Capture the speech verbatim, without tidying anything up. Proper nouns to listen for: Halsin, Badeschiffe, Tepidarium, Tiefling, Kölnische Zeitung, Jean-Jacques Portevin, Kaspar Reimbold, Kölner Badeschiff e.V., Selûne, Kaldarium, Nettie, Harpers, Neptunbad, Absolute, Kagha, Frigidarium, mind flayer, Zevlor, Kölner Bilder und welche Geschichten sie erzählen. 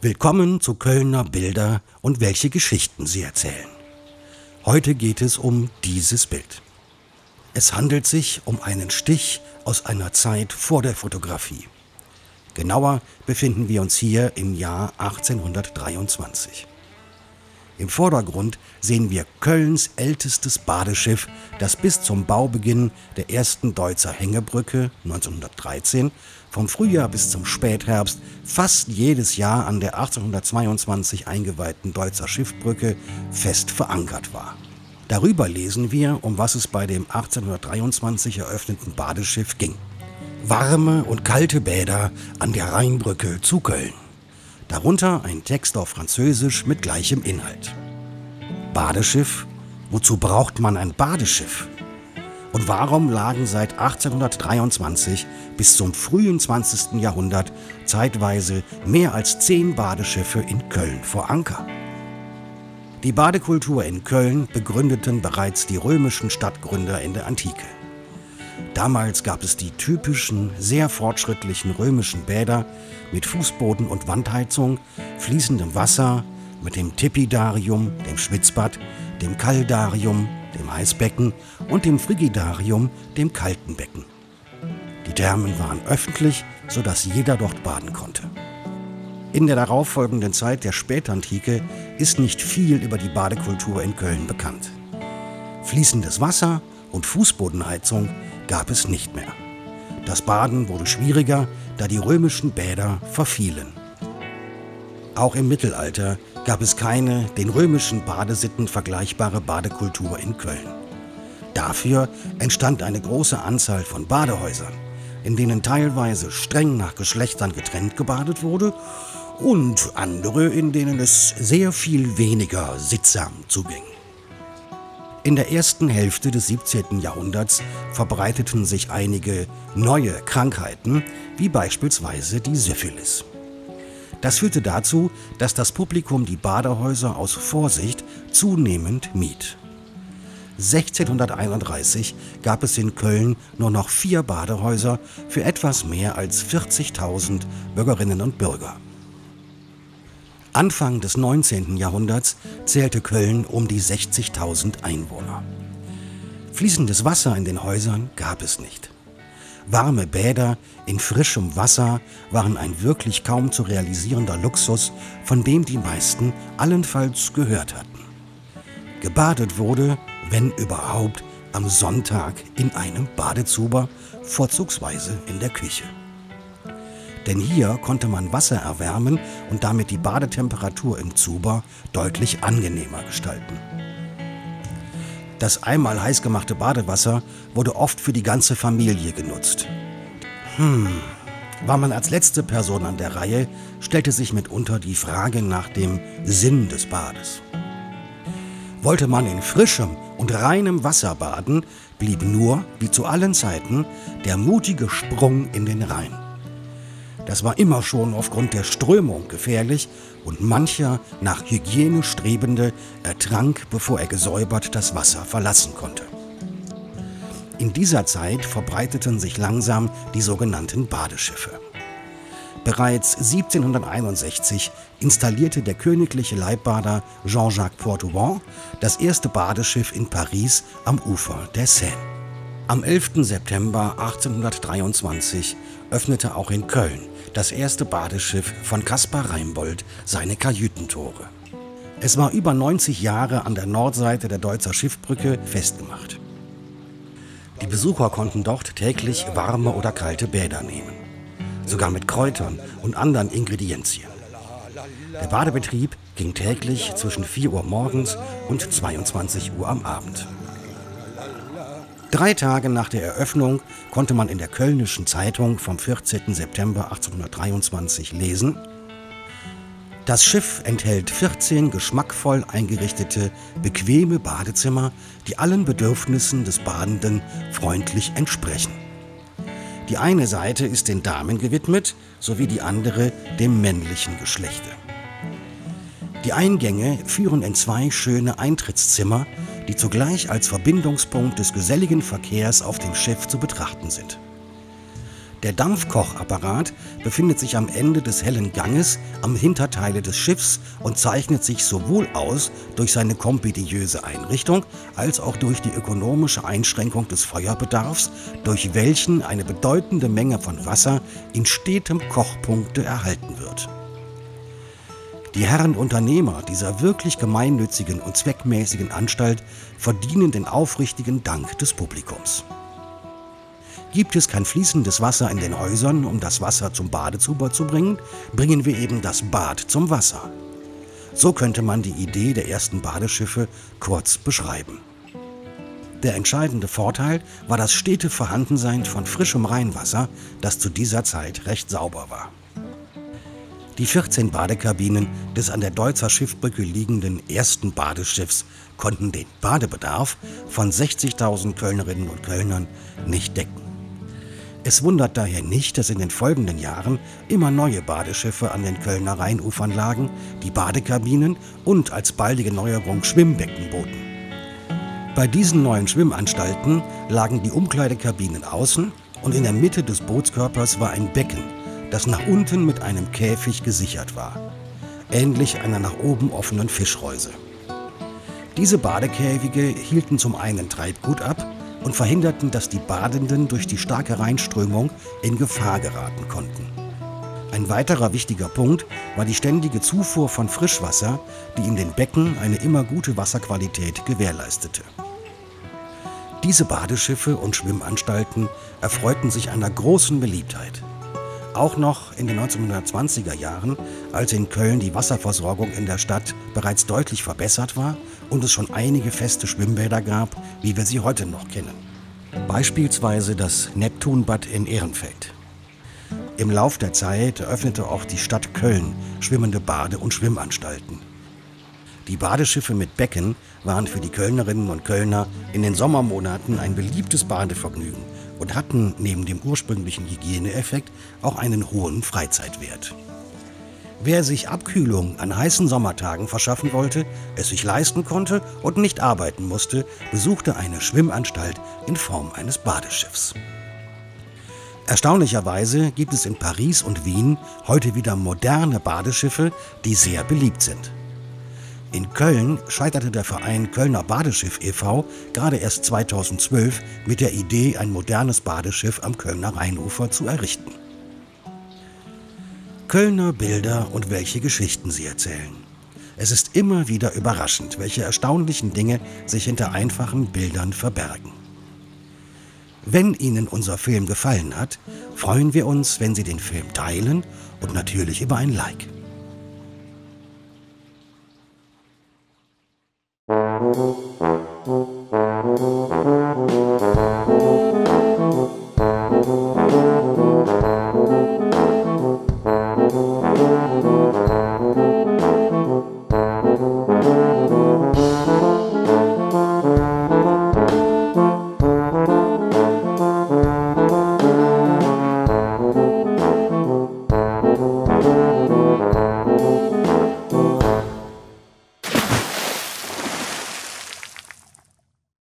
Willkommen zu Kölner Bilder und welche Geschichten sie erzählen. Heute geht es um dieses Bild. Es handelt sich um einen Stich aus einer Zeit vor der Fotografie. Genauer befinden wir uns hier im Jahr achtzehnhundertdreiundzwanzig. Im Vordergrund sehen wir Kölns ältestes Badeschiff, das bis zum Baubeginn der ersten Deutzer Hängebrücke neunzehnhundertdreizehn vom Frühjahr bis zum Spätherbst fast jedes Jahr an der achtzehnhundertzweiundzwanzig eingeweihten Deutzer Schiffbrücke fest verankert war. Darüber lesen wir, um was es bei dem achtzehnhundertdreiundzwanzig eröffneten Badeschiff ging. Warme und kalte Bäder an der Rheinbrücke zu Köln. Darunter ein Text auf Französisch mit gleichem Inhalt. Badeschiff? Wozu braucht man ein Badeschiff? Und warum lagen seit achtzehnhundertdreiundzwanzig bis zum frühen zwanzigsten Jahrhundert zeitweise mehr als zehn Badeschiffe in Köln vor Anker? Die Badekultur in Köln begründeten bereits die römischen Stadtgründer in der Antike. Damals gab es die typischen, sehr fortschrittlichen römischen Bäder mit Fußboden und Wandheizung, fließendem Wasser, mit dem Tepidarium, dem Schwitzbad, dem Kaldarium, dem Eisbecken und dem Frigidarium, dem kalten Becken. Die Thermen waren öffentlich, sodass jeder dort baden konnte. In der darauffolgenden Zeit der Spätantike ist nicht viel über die Badekultur in Köln bekannt. Fließendes Wasser und Fußbodenheizung gab es nicht mehr. Das Baden wurde schwieriger, da die römischen Bäder verfielen. Auch im Mittelalter gab es keine den römischen Badesitten vergleichbare Badekultur in Köln. Dafür entstand eine große Anzahl von Badehäusern, in denen teilweise streng nach Geschlechtern getrennt gebadet wurde und andere, in denen es sehr viel weniger sittsam zuging. In der ersten Hälfte des siebzehnten Jahrhunderts verbreiteten sich einige neue Krankheiten, wie beispielsweise die Syphilis. Das führte dazu, dass das Publikum die Badehäuser aus Vorsicht zunehmend mied. sechzehnhunderteinunddreißig gab es in Köln nur noch vier Badehäuser für etwas mehr als vierzigtausend Bürgerinnen und Bürger. Anfang des neunzehnten Jahrhunderts zählte Köln um die sechzigtausend Einwohner. Fließendes Wasser in den Häusern gab es nicht. Warme Bäder in frischem Wasser waren ein wirklich kaum zu realisierender Luxus, von dem die meisten allenfalls gehört hatten. Gebadet wurde, wenn überhaupt, am Sonntag in einem Badezuber, vorzugsweise in der Küche. Denn hier konnte man Wasser erwärmen und damit die Badetemperatur im Zuber deutlich angenehmer gestalten. Das einmal heiß gemachte Badewasser wurde oft für die ganze Familie genutzt. Hm, war man als letzte Person an der Reihe, stellte sich mitunter die Frage nach dem Sinn des Bades. Wollte man in frischem und reinem Wasser baden, blieb nur, wie zu allen Zeiten, der mutige Sprung in den Rhein. Das war immer schon aufgrund der Strömung gefährlich und mancher nach Hygiene Strebende ertrank, bevor er gesäubert das Wasser verlassen konnte. In dieser Zeit verbreiteten sich langsam die sogenannten Badeschiffe. Bereits siebzehnhunderteinundsechzig installierte der königliche Leibbader Jean-Jacques Portevin das erste Badeschiff in Paris am Ufer der Seine. Am elften September achtzehnhundertdreiundzwanzig öffnete auch in Köln das erste Badeschiff von Kaspar Reimbold seine Kajütentore. Es war über neunzig Jahre an der Nordseite der Deutzer Schiffbrücke festgemacht. Die Besucher konnten dort täglich warme oder kalte Bäder nehmen, sogar mit Kräutern und anderen Ingredienzien. Der Badebetrieb ging täglich zwischen vier Uhr morgens und zweiundzwanzig Uhr am Abend. Drei Tage nach der Eröffnung konnte man in der Kölnischen Zeitung vom vierzehnten September achtzehnhundertdreiundzwanzig lesen: Das Schiff enthält vierzehn geschmackvoll eingerichtete, bequeme Badezimmer, die allen Bedürfnissen des Badenden freundlich entsprechen. Die eine Seite ist den Damen gewidmet, sowie die andere dem männlichen Geschlechte. Die Eingänge führen in zwei schöne Eintrittszimmer, die zugleich als Verbindungspunkt des geselligen Verkehrs auf dem Schiff zu betrachten sind. Der Dampfkochapparat befindet sich am Ende des hellen Ganges am Hinterteile des Schiffs und zeichnet sich sowohl aus durch seine kompendiöse Einrichtung als auch durch die ökonomische Einschränkung des Feuerbedarfs, durch welchen eine bedeutende Menge von Wasser in stetem Kochpunkte erhalten wird. Die Herren Unternehmer dieser wirklich gemeinnützigen und zweckmäßigen Anstalt verdienen den aufrichtigen Dank des Publikums. Gibt es kein fließendes Wasser in den Häusern, um das Wasser zum Badezuber zu bringen, bringen wir eben das Bad zum Wasser. So könnte man die Idee der ersten Badeschiffe kurz beschreiben. Der entscheidende Vorteil war das stete Vorhandensein von frischem Rheinwasser, das zu dieser Zeit recht sauber war. Die vierzehn Badekabinen des an der Deutzer Schiffbrücke liegenden ersten Badeschiffs konnten den Badebedarf von sechzigtausend Kölnerinnen und Kölnern nicht decken. Es wundert daher nicht, dass in den folgenden Jahren immer neue Badeschiffe an den Kölner Rheinufern lagen, die Badekabinen und als baldige Neuerung Schwimmbecken boten. Bei diesen neuen Schwimmanstalten lagen die Umkleidekabinen außen und in der Mitte des Bootskörpers war ein Becken, das nach unten mit einem Käfig gesichert war, ähnlich einer nach oben offenen Fischreuse. Diese Badekäfige hielten zum einen Treibgut ab und verhinderten, dass die Badenden durch die starke Rheinströmung in Gefahr geraten konnten. Ein weiterer wichtiger Punkt war die ständige Zufuhr von Frischwasser, die in den Becken eine immer gute Wasserqualität gewährleistete. Diese Badeschiffe und Schwimmanstalten erfreuten sich einer großen Beliebtheit. Auch noch in den neunzehnhundertzwanziger Jahren, als in Köln die Wasserversorgung in der Stadt bereits deutlich verbessert war und es schon einige feste Schwimmbäder gab, wie wir sie heute noch kennen. Beispielsweise das Neptunbad in Ehrenfeld. Im Lauf der Zeit eröffnete auch die Stadt Köln schwimmende Bade- und Schwimmanstalten. Die Badeschiffe mit Becken waren für die Kölnerinnen und Kölner in den Sommermonaten ein beliebtes Badevergnügen und hatten neben dem ursprünglichen Hygieneeffekt auch einen hohen Freizeitwert. Wer sich Abkühlung an heißen Sommertagen verschaffen wollte, es sich leisten konnte und nicht arbeiten musste, besuchte eine Schwimmanstalt in Form eines Badeschiffs. Erstaunlicherweise gibt es in Paris und Wien heute wieder moderne Badeschiffe, die sehr beliebt sind. In Köln scheiterte der Verein Kölner Badeschiff e V gerade erst zweitausendzwölf mit der Idee, ein modernes Badeschiff am Kölner Rheinufer zu errichten. Kölner Bilder und welche Geschichten sie erzählen. Es ist immer wieder überraschend, welche erstaunlichen Dinge sich hinter einfachen Bildern verbergen. Wenn Ihnen unser Film gefallen hat, freuen wir uns, wenn Sie den Film teilen und natürlich über ein Like. Thank you.